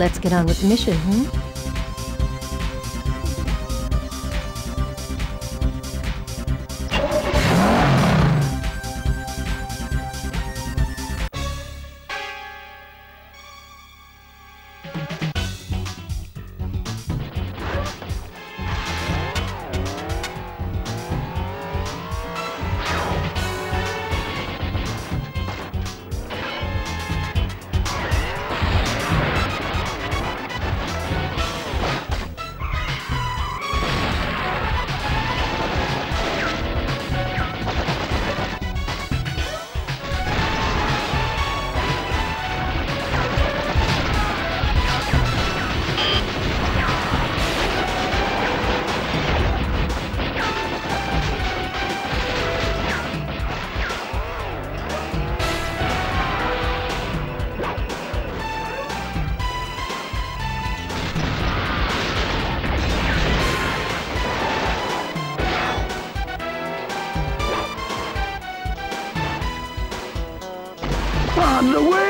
Let's get on with the mission, On the way!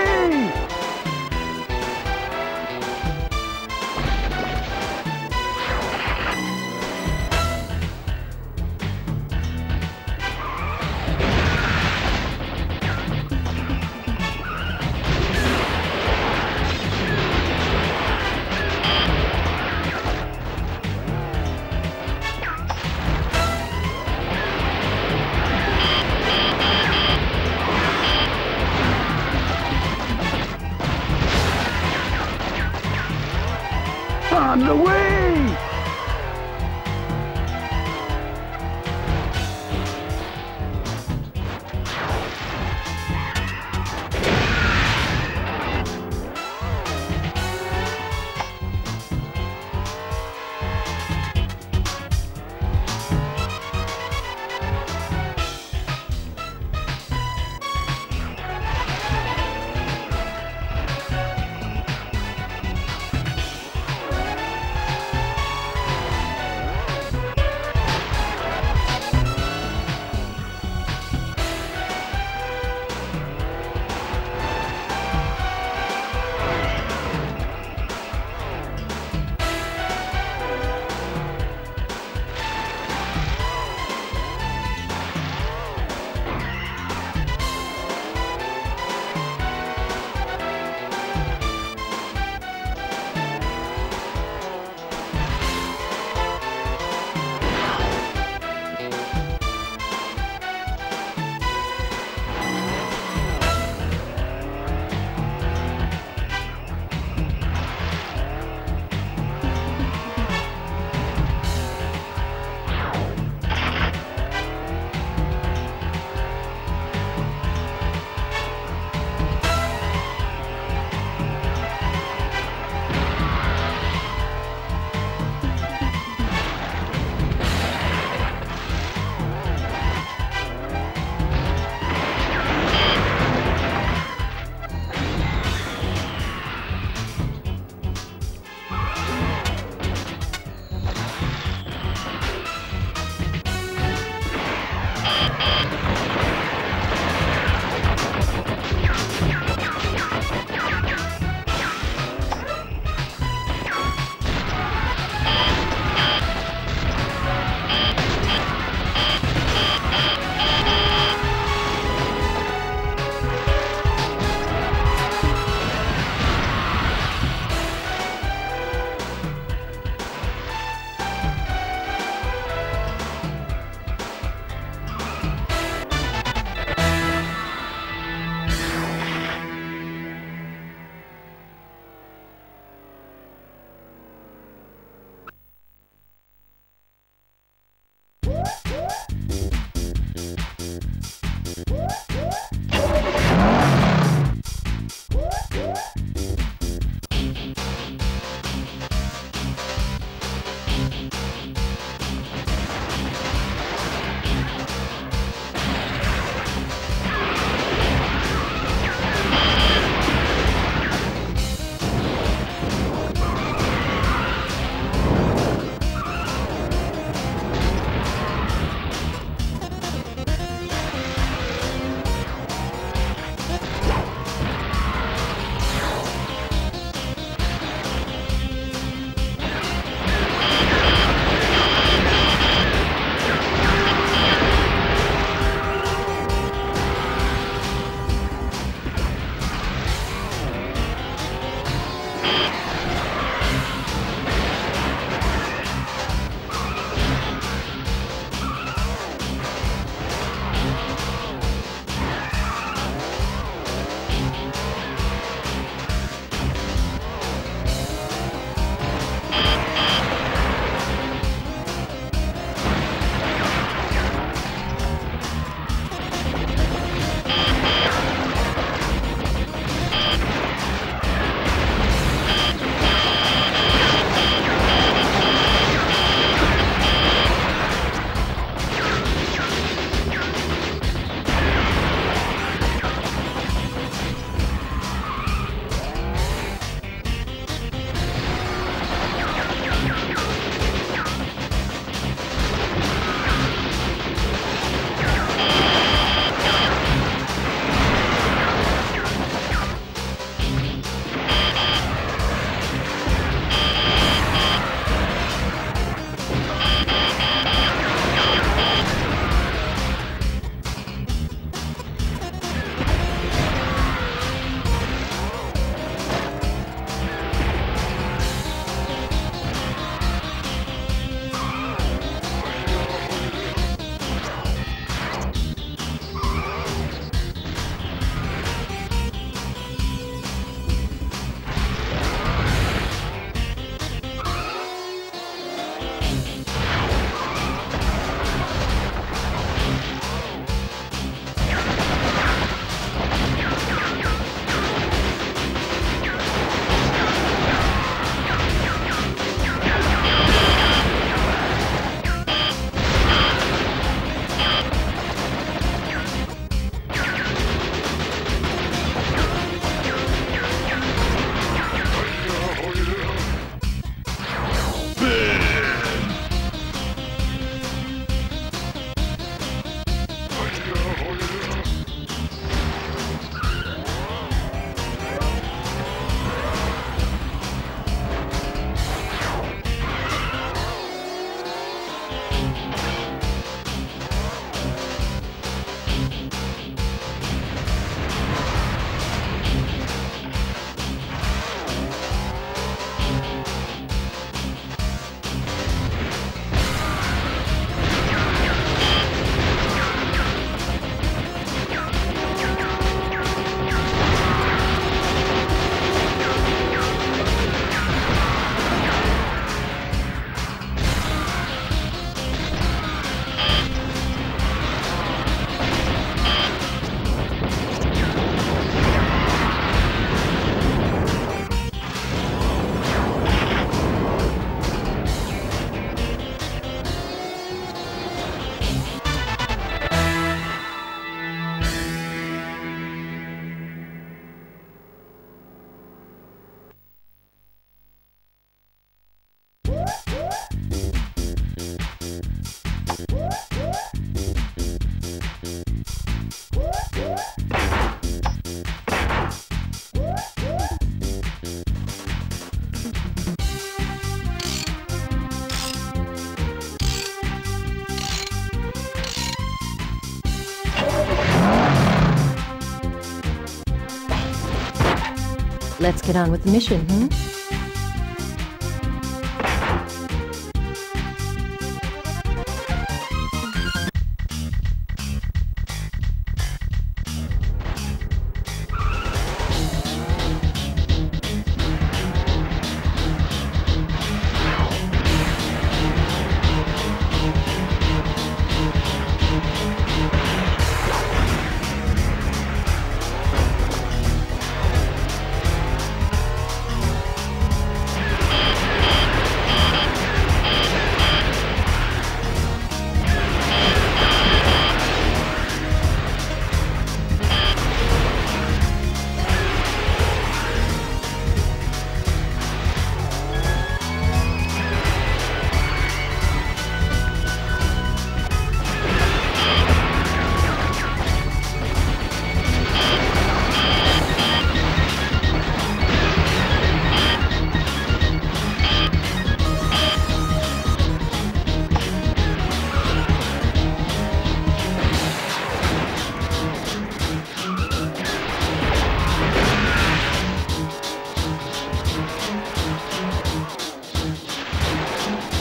Let's get on with the mission,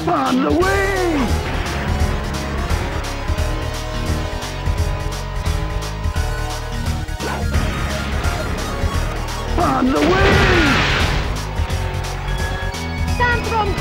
On the wing! On the wing! Tantrum!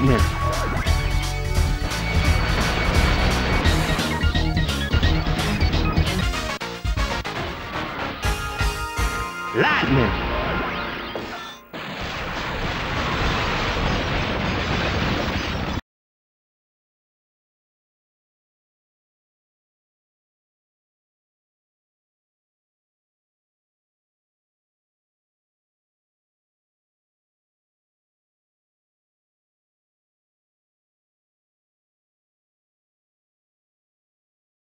Nightmare. Lightning.